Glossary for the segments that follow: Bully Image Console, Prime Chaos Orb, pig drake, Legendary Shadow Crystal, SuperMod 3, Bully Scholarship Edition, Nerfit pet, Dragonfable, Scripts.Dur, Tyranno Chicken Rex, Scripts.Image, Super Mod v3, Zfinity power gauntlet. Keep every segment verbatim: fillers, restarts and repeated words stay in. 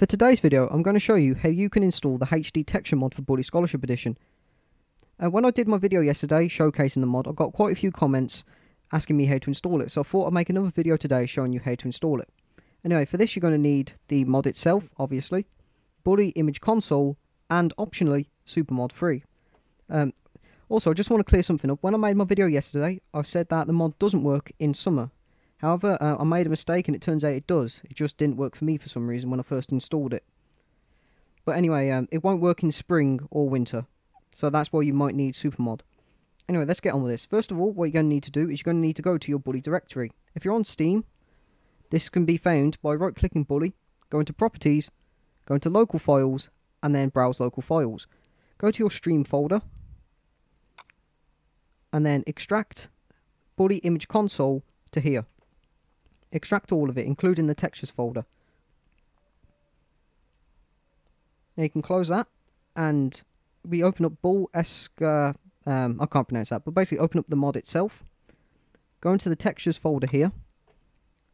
For today's video, I'm going to show you how you can install the H D texture mod for Bully Scholarship Edition. Uh, when I did my video yesterday showcasing the mod, I got quite a few comments asking me how to install it, so I thought I'd make another video today showing you how to install it. Anyway, for this you're going to need the mod itself, obviously, Bully Image Console, and optionally SuperMod three. Um, also, I just want to clear something up. When I made my video yesterday, I said that the mod doesn't work in summer. However, uh, I made a mistake and it turns out it does. It just didn't work for me for some reason when I first installed it. But anyway, um, it won't work in spring or winter. So that's why you might need SuperMod. Anyway, let's get on with this. First of all, what you're going to need to do is you're going to need to go to your Bully directory. If you're on Steam, this can be found by right-clicking Bully, going to Properties, going to Local Files, and then Browse Local Files. Go to your Stream folder, and then extract Bully Image Console to here. Extract all of it, including the textures folder. Now you can close that, and we open up Bully-esque, uh, um, I can't pronounce that, but basically open up the mod itself, go into the textures folder here,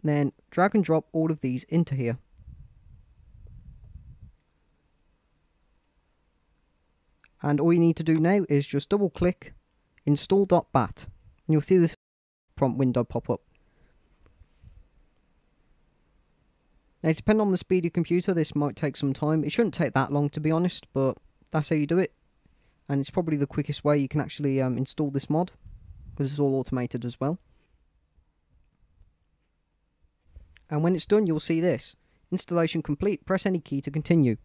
and then drag and drop all of these into here. And all you need to do now is just double click install dot bat, and you'll see this prompt window pop up. Now, depending on the speed of your computer, this might take some time. It shouldn't take that long, to be honest, but that's how you do it. And it's probably the quickest way you can actually um, install this mod, because it's all automated as well. And when it's done, you'll see this. Installation complete. Press any key to continue.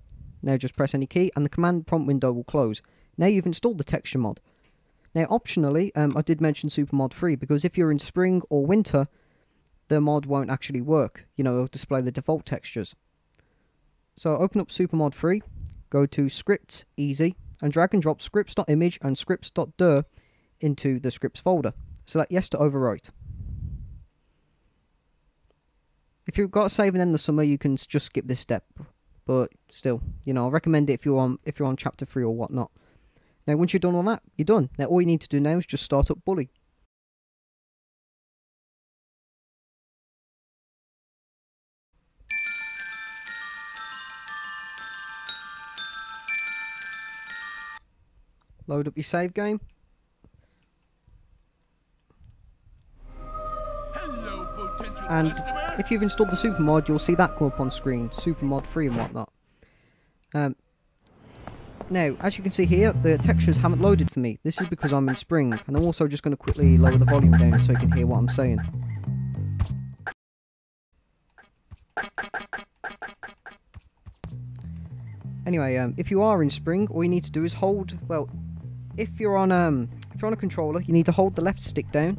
Now just press any key, and the command prompt window will close. Now you've installed the texture mod. Now, optionally, um, I did mention SuperMod three, because if you're in spring or winter, the mod won't actually work. You know, it'll display the default textures. So open up SuperMod three, go to Scripts Easy, and drag and drop Scripts.Image and Scripts.Dur into the Scripts folder. Select Yes to overwrite. If you've got a save and end the summer, you can just skip this step. But still, you know, I recommend it if you're on if you're on chapter three or whatnot. Now, once you're done all that, you're done. Now, all you need to do now is just start up Bully. Load up your save game. Hello, and if you've installed the SuperMod, you'll see that come up on screen, SuperMod three and whatnot. Um, now, as you can see here, the textures haven't loaded for me. This is because I'm in spring, and I'm also just going to quickly lower the volume down so you can hear what I'm saying. Anyway, um, if you are in spring, all you need to do is hold, well, If you're on um, if you're on a controller, you need to hold the left stick down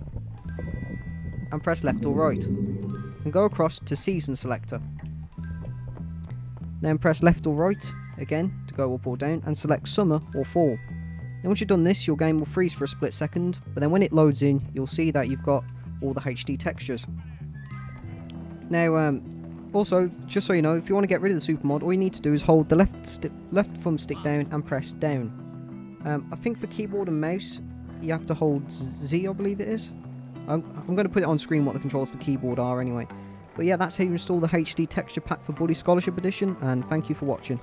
and press left or right, and go across to Season Selector. Then press left or right again to go up or down, and select Summer or Fall. Now, once you've done this, your game will freeze for a split second, but then when it loads in, you'll see that you've got all the H D textures. Now, um, also, just so you know, if you want to get rid of the SuperMod, all you need to do is hold the left left thumb stick down and press down. Um, I think for keyboard and mouse, you have to hold Z, I believe it is. I'm, I'm going to put it on screen what the controls for keyboard are anyway. But yeah, that's how you install the H D texture pack for Bully Scholarship Edition, and thank you for watching.